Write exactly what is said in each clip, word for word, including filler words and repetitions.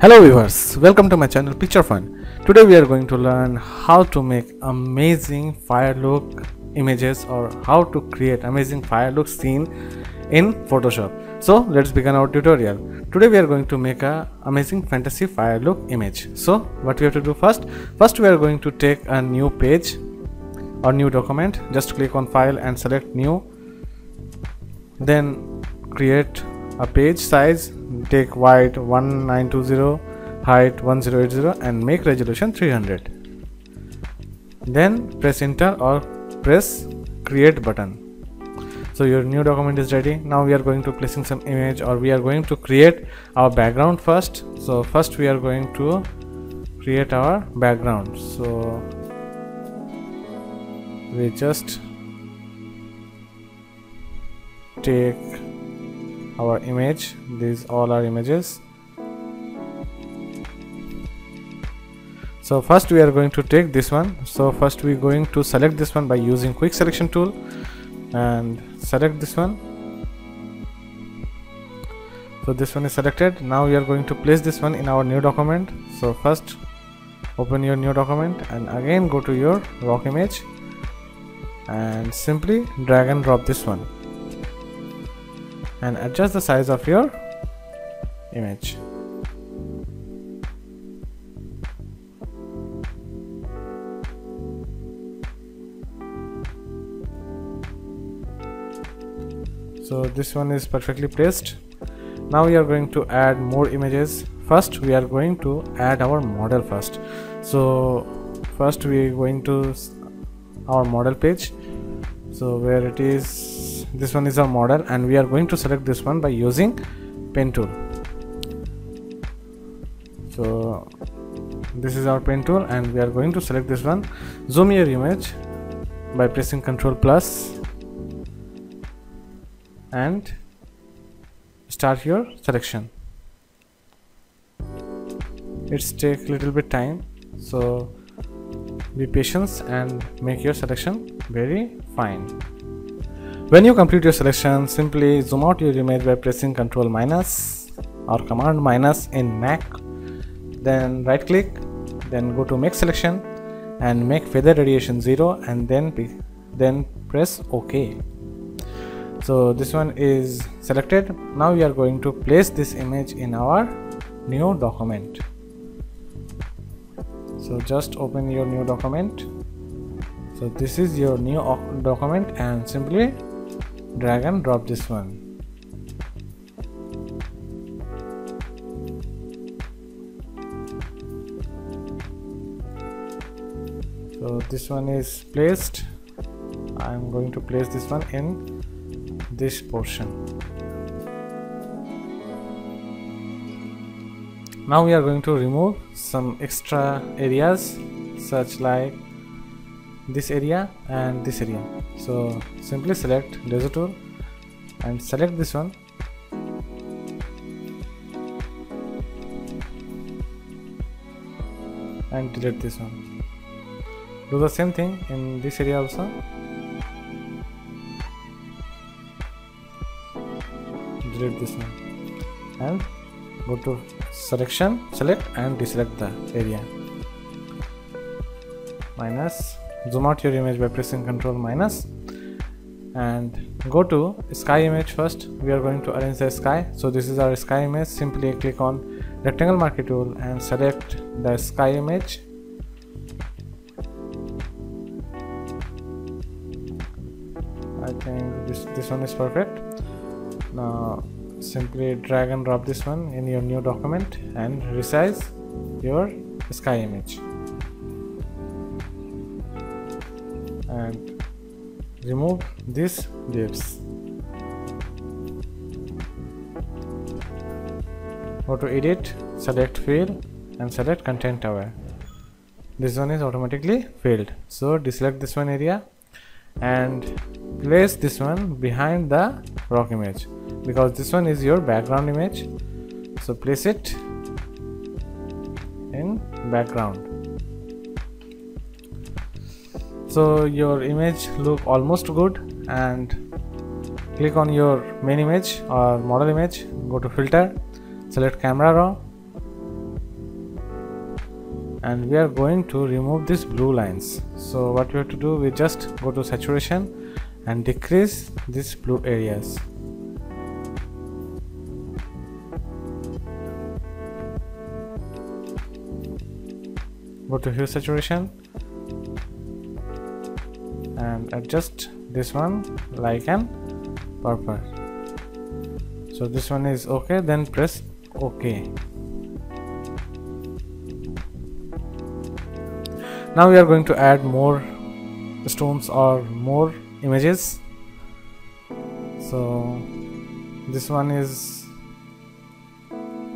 Hello viewers, welcome to my channel Picture Fun. Today we are going to learn how to make amazing fire look images or how to create amazing fire look scene in Photoshop. So let's begin our tutorial. Today we are going to make a amazing fantasy fire look image. So what we have to do first? First we are going to take a new page or new document. Just click on file and select new. Then create a page size. Take width one nine two zero, height one thousand eighty, and make resolution three hundred. Then press enter or press create button. So your new document is ready. Now we are going to placing some image, or we are going to create our background first. So first we are going to create our background. So we just take our image. These all are images. So first we are going to take this one. So first we are going to select this one by using quick selection tool and select this one. So this one is selected. Now we are going to place this one in our new document. So first open your new document and again go to your rock image and simply drag and drop this one and adjust the size of your image. So this one is perfectly placed. Now we are going to add more images. First we are going to add our model first. So first we are going to our model page. So where it is, this one is our model, and we are going to select this one by using pen tool. So this is our pen tool, and we are going to select this one. Zoom your image by pressing Ctrl plus and start your selection. It's take little bit time, so be patient and make your selection very fine. When you complete your selection, simply zoom out your image by pressing Ctrl minus or Command minus in Mac. Then right click, then go to make selection and make feather radiation zero, and then then press OK. So this one is selected. Now we are going to place this image in our new document. So just open your new document. So this is your new document, and simply drag and drop this one. So this one is placed. I am going to place this one in this portion. Now we are going to remove some extra areas, such like this area and this area. So simply select laser tool and select this one. And delete this one. Do the same thing in this area also. Delete this one. And go to selection, select and deselect the area. Minus. Zoom out your image by pressing Ctrl minus and go to sky image first. We are going to arrange the sky. So this is our sky image. Simply click on rectangle marquee tool and select the sky image. I think this, this one is perfect. Now simply drag and drop this one in your new document and resize your sky image. And remove these dips. Go to edit, select fill and select content aware. This one is automatically filled. So deselect this one area and place this one behind the rock image, because this one is your background image. So place it in background. So your image look almost good, and click on your main image or model image, go to filter, select camera raw and we are going to remove these blue lines. So what we have to do, we just go to saturation and decrease these blue areas. Go to hue saturation and adjust this one like an purple. So this one is okay, then press OK. Now we are going to add more stones or more images. So this one is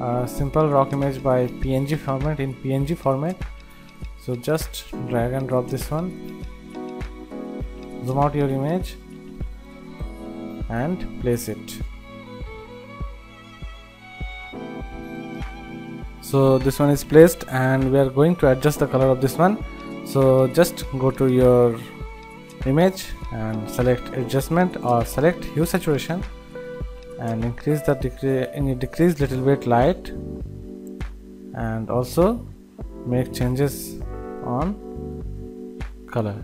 a simple rock image by P N G format, in P N G format. So just drag and drop this one, zoom out your image and place it. So this one is placed and we are going to adjust the color of this one. So just go to your image and select adjustment or select hue saturation and increase the decrease decrease little bit light, and also make changes on color,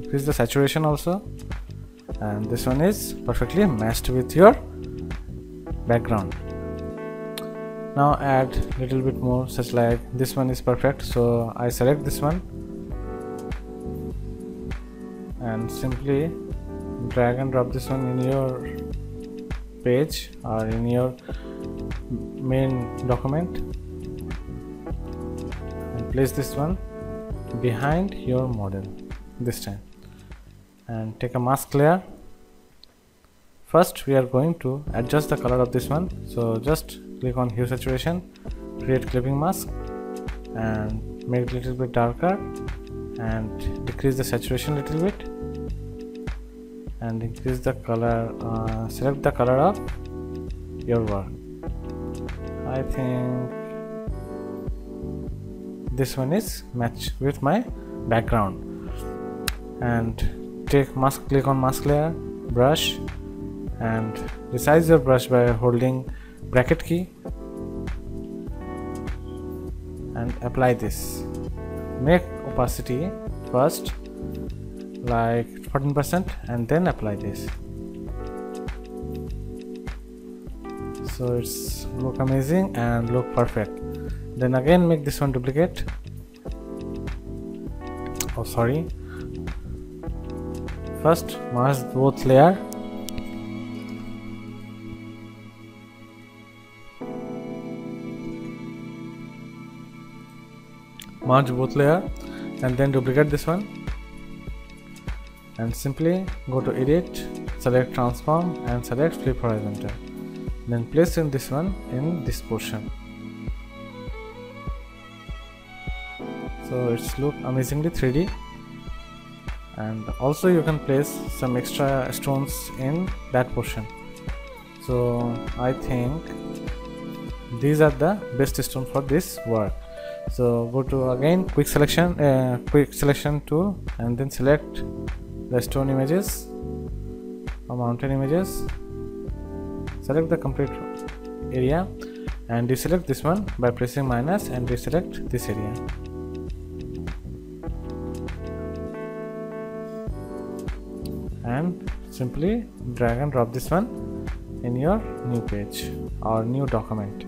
decrease the saturation also, and this one is perfectly matched with your background. Now add little bit more, such like this one is perfect, so I select this one and simply drag and drop this one in your page or in your main document and place this one behind your model this time, and take a mask layer. First we are going to adjust the color of this one, so just click on hue saturation, create clipping mask and make it a little bit darker and decrease the saturation a little bit and increase the color, uh, select the color of your work. I think this one is match with my background, and take mask, click on mask layer, brush and resize your brush by holding bracket key and apply this. Make opacity first like fourteen percent and then apply this. So it's look amazing and look perfect. Then again make this one duplicate. Oh sorry. First merge both layer. Merge both layer and then duplicate this one. And simply go to edit, select transform and select flip horizontal. Then place in this one in this portion. So it's look amazingly three D, and also you can place some extra stones in that portion. So I think these are the best stones for this work. So go to again quick selection, uh, quick selection tool, and then select the stone images or mountain images. Select the complete area and deselect this one by pressing minus and deselect this area. And simply drag and drop this one in your new page or new document.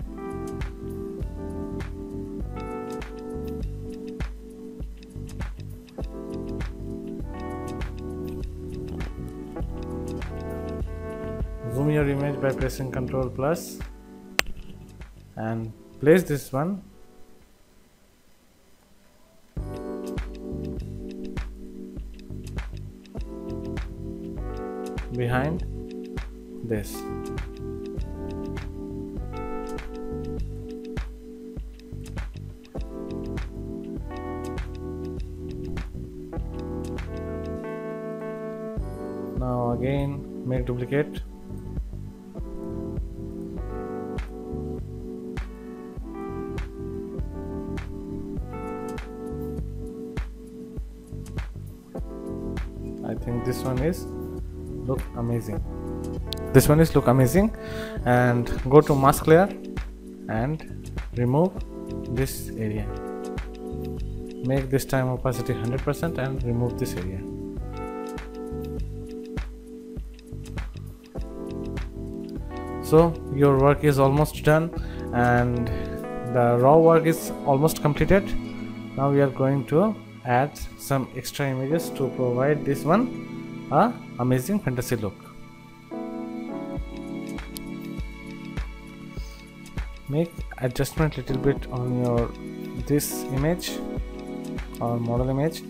Zoom your image by pressing Ctrl plus and place this one behind this. Now again make duplicate. I think this one is look amazing. This one is look amazing and go to mask layer and remove this area, make this time opacity one hundred percent and remove this area. So your work is almost done and the raw work is almost completed. Now we are going to add some extra images to provide this one a amazing fantasy look. Make adjustment little bit on your this image or model image,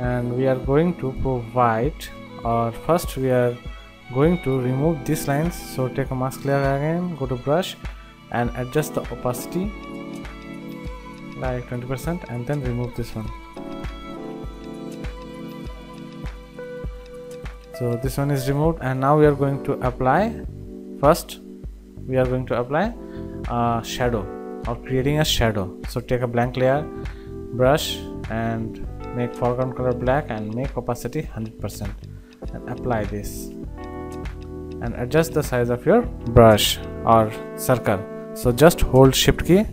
and we are going to provide, or first we are going to remove these lines. So take a mask layer again, go to brush and adjust the opacity like twenty percent and then remove this one. So this one is removed, and now we are going to apply, first we are going to apply a shadow or creating a shadow. So take a blank layer, brush and make foreground color black and make opacity one hundred percent and apply this and adjust the size of your brush or circle. So just hold shift key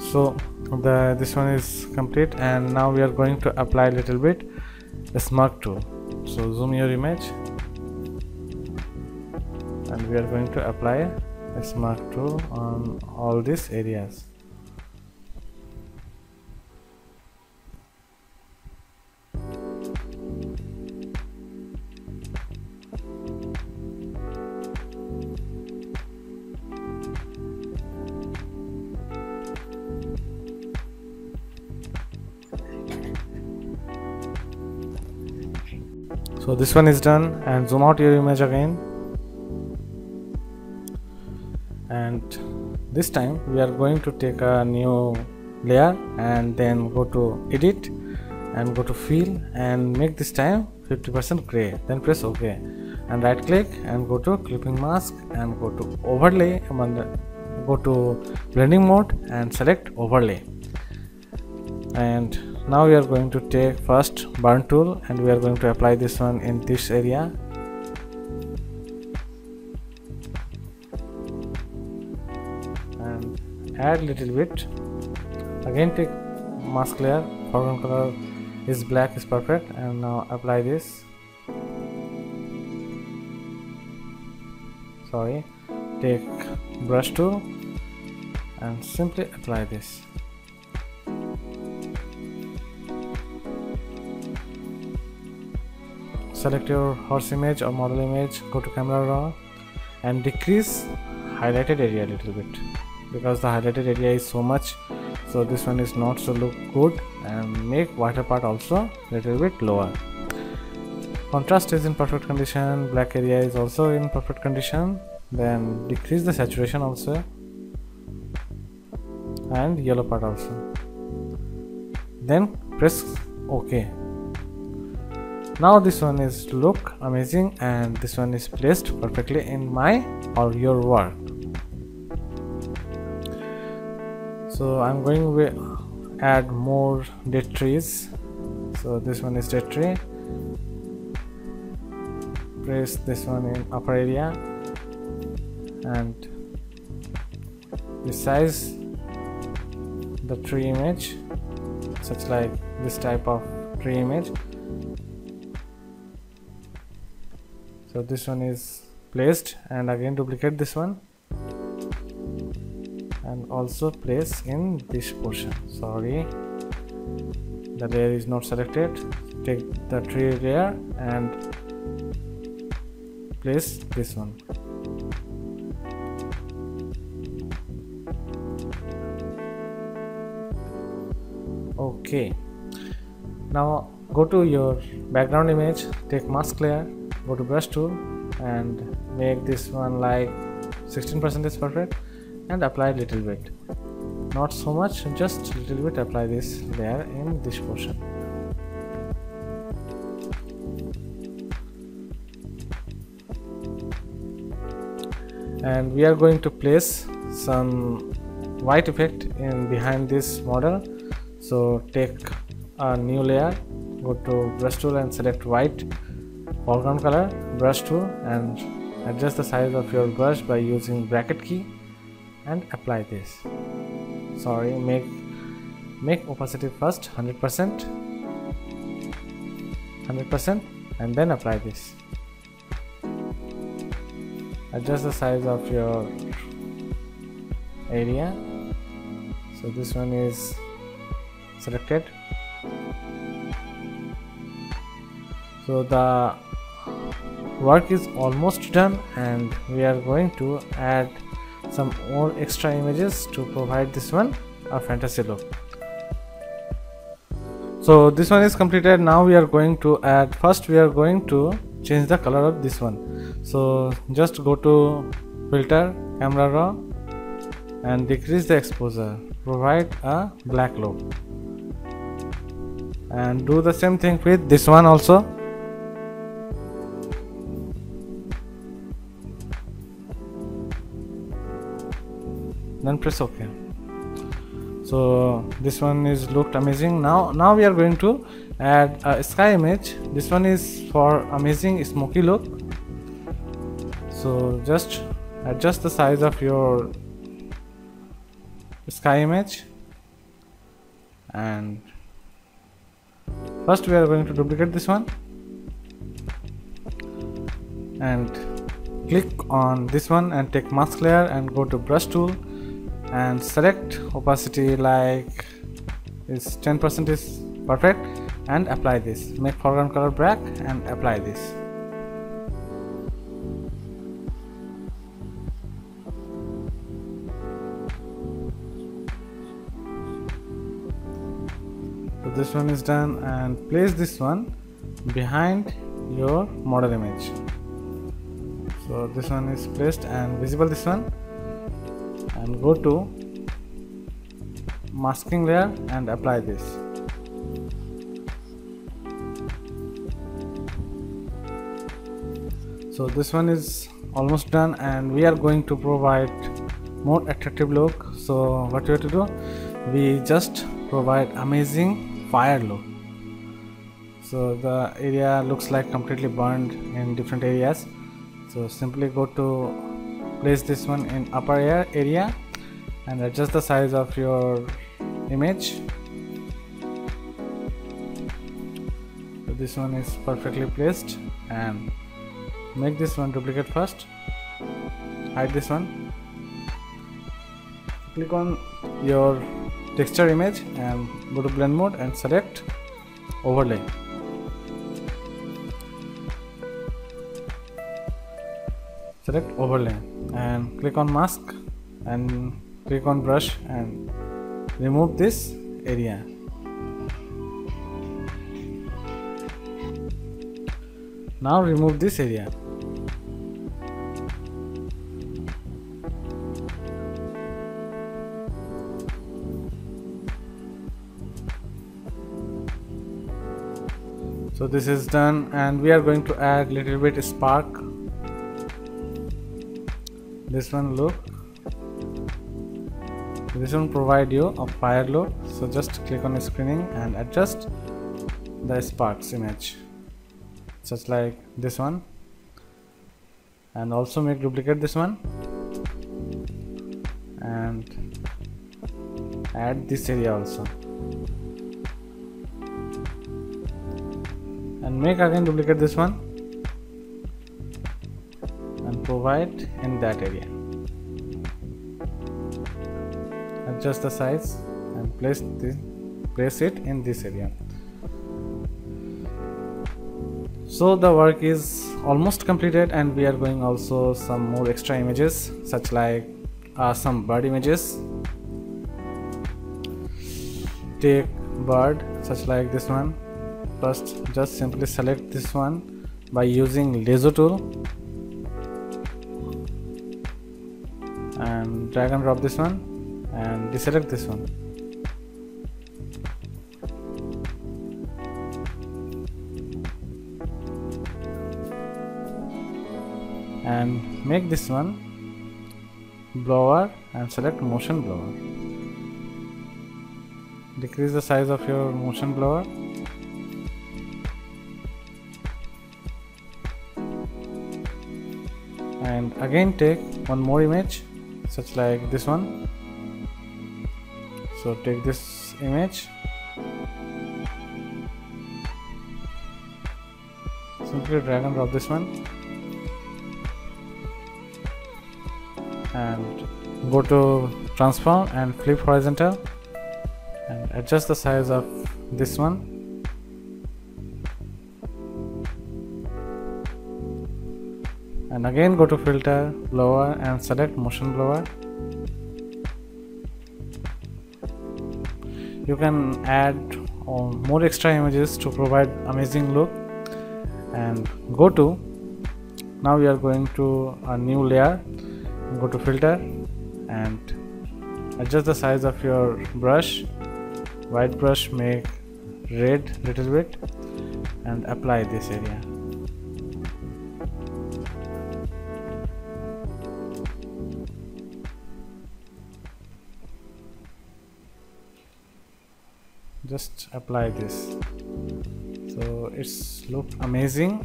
so the this one is complete. And now we are going to apply a little bit a smirk tool. So zoom your image and we are going to apply a smirk tool on all these areas. So this one is done, and zoom out your image again, and this time we are going to take a new layer and then go to edit and go to fill and make this time fifty percent gray, then press OK and right click and go to clipping mask and go to overlay, go to blending mode and select overlay. And now we are going to take first burn tool and we are going to apply this one in this area. And add little bit. Again take mask layer, foreground color is black is perfect, and now apply this. Sorry, take brush tool and simply apply this. Select your horse image or model image, go to camera raw and decrease highlighted area a little bit because the highlighted area is so much, so this one is not so look good, and make water part also little bit lower. Contrast is in perfect condition, black area is also in perfect condition, then decrease the saturation also and yellow part also, then press OK. Now this one is look amazing and this one is placed perfectly in my or your work. So I'm going to add more dead trees. So this one is dead tree. Press this one in upper area and resize the tree image, such like this type of tree image. So this one is placed, and again duplicate this one and also place in this portion. Sorry, the layer is not selected. Take the tree layer and place this one. Okay, now go to your background image, take mask layer, go to brush tool and make this one like sixteen percent is perfect and apply a little bit, not so much, just little bit apply this layer in this portion. And we are going to place some white effect in behind this model. So take a new layer, go to brush tool and select white foreground color, brush tool and Adjust the size of your brush by using bracket key and apply this. Sorry, make make opacity first one hundred percent and then apply this. Adjust the size of your area. So this one is selected. So the work is almost done, and we are going to add some more extra images to provide this one a fantasy look. So this one is completed. Now we are going to add, first we are going to change the color of this one. So just go to filter, camera raw, and decrease the exposure, provide a black look, and do the same thing with this one also. Then press OK. So this one is looked amazing. Now now we are going to add a sky image. This one is for amazing smoky look. So just adjust the size of your sky image, and first we are going to duplicate this one and click on this one and take mask layer and go to brush tool and select opacity like is ten percent is perfect and apply this. Make foreground color black and apply this. So this one is done, and place this one behind your model image. So this one is placed and visible this one, and go to masking layer and apply this. So this one is almost done, and we are going to provide more attractive look. So what we have to do, we just provide amazing fire look. So the area looks like completely burned in different areas. So simply go to place this one in upper area and adjust the size of your image. So this one is perfectly placed, and make this one duplicate first. Hide this one. Click on your texture image and go to blend mode and select overlay. Select overlay and click on mask and click on brush and remove this area. Now remove this area. So this is done, and we are going to add little bit spark. This one look, this one provide you a fire look. So just click on screening and adjust the sparks image, just like this one, and also make duplicate this one and add this area also, and make again duplicate this one provide in that area. Adjust the size and place the place it in this area. So the work is almost completed, and we are going also some more extra images, such like uh, some bird images. Take bird such like this one. First just simply select this one by using lasso tool and drag and drop this one and deselect this one. And make this one blower and select motion blower. Decrease the size of your motion blower. and again take one more image, such like this one. So take this image, simply drag and drop this one and go to transform and flip horizontal and adjust the size of this one. And again go to filter, blur and select motion blur. You can add um, more extra images to provide amazing look. And go to, now we are going to a new layer, go to filter and adjust the size of your brush. White brush, make red little bit and apply this area. Just apply this, so it's look amazing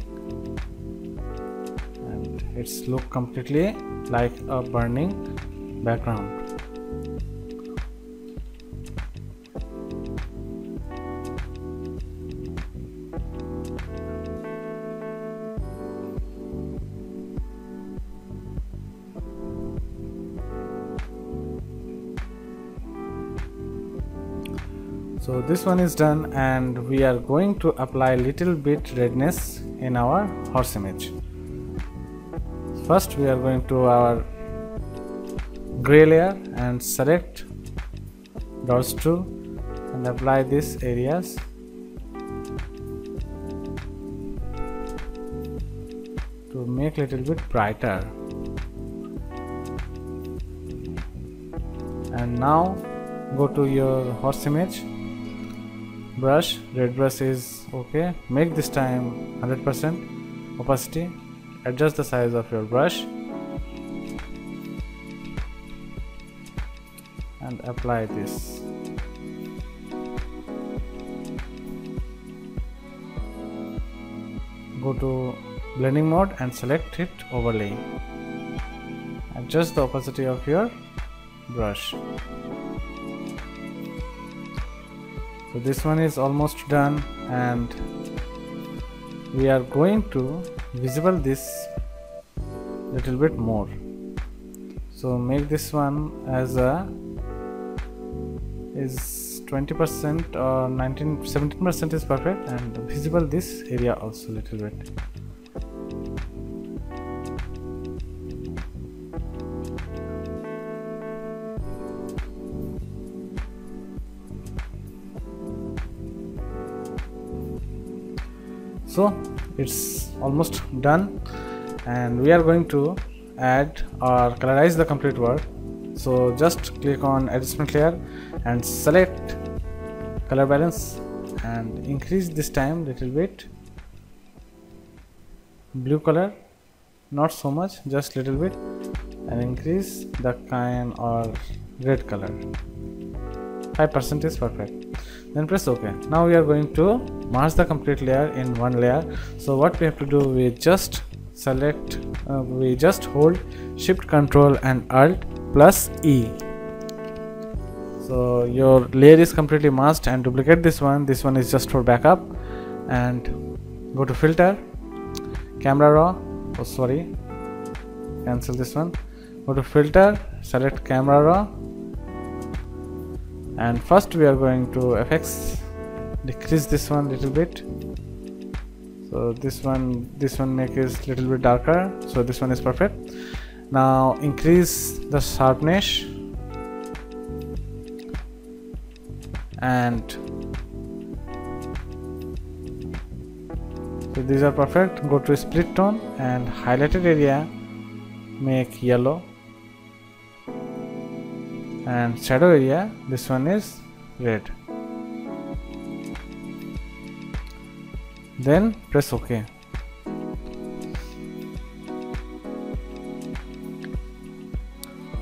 and it's look completely like a burning background. So this one is done and we are going to apply little bit redness in our horse image. First we are going to our gray layer and select dots to and apply these areas. To make little bit brighter. And now go to your horse image. Brush, red brush is okay. Make this time one hundred percent opacity. Adjust the size of your brush and apply this. Go to blending mode and select it overlay. Adjust the opacity of your brush. So this one is almost done and we are going to visible this little bit more. So make this one as a is twenty percent or nineteen, seventeen percent is perfect and visible this area also little bit. So it's almost done and we are going to add or colorize the complete work. So just click on adjustment layer and select color balance and increase this time little bit blue color, not so much, just little bit, and increase the cyan or red color. Five percent is perfect. Then press OK. Now we are going to merge the complete layer in one layer. So what we have to do, we just select, uh, we just hold Shift Control and Alt plus E. So your layer is completely merged, and duplicate this one. This one is just for backup. And go to Filter, Camera Raw. Oh sorry, cancel this one. Go to Filter, select Camera Raw. And first we are going to F X, decrease this one little bit. So this one, this one make is little bit darker. So this one is perfect. Now increase the sharpness and so these are perfect. Go to split tone and highlighted area make yellow. And shadow area, this one is red. Then press OK.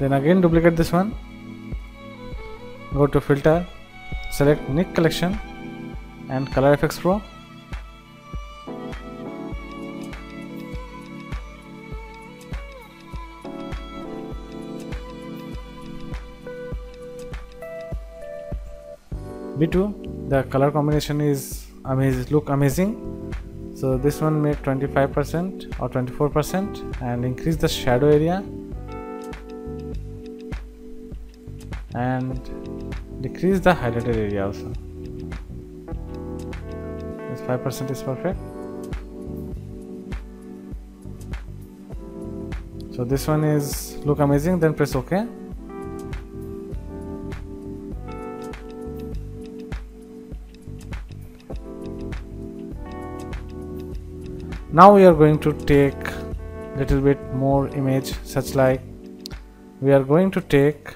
Then again duplicate this one. Go to Filter, select Nik Collection and Color F X Pro. B two. The color combination is amazing, look amazing. So this one make twenty-five percent or twenty-four percent and increase the shadow area and decrease the highlighted area also. This five percent is perfect. So this one is look amazing, then press OK. Now we are going to take little bit more image, such like we are going to take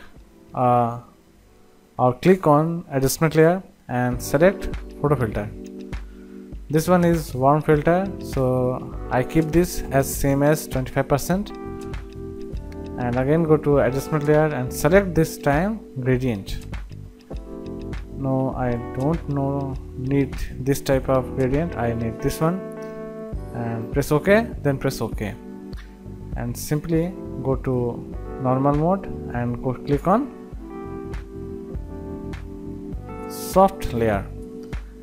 uh, or click on adjustment layer and select photo filter. This one is warm filter, so I keep this as same as twenty-five percent, and again go to adjustment layer and select this time gradient. No, I don't know need this type of gradient, I need this one. And press OK, then press OK, and simply go to normal mode and go click on soft layer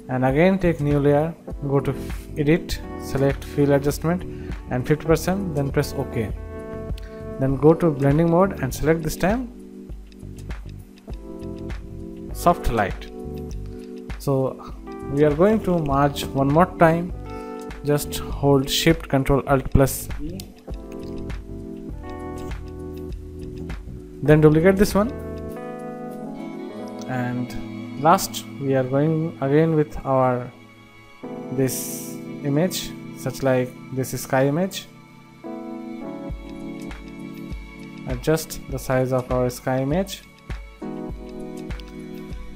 and again take new layer, go to edit, select fill adjustment and fifty percent, then press OK, then go to blending mode and select this time soft light. So we are going to merge one more time. Just hold shift control alt plus E, then duplicate this one, and last we are going again with our this image, such like this sky image. Adjust the size of our sky image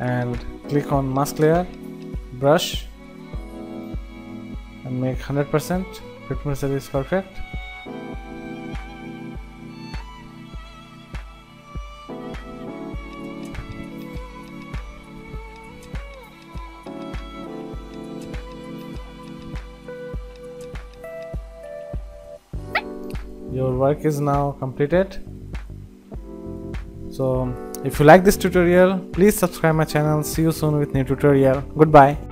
and click on mask layer, brush, make one hundred percent. Fifty percent is perfect. Your work is now completed. So if you like this tutorial, please subscribe my channel. See you soon with new tutorial. Goodbye.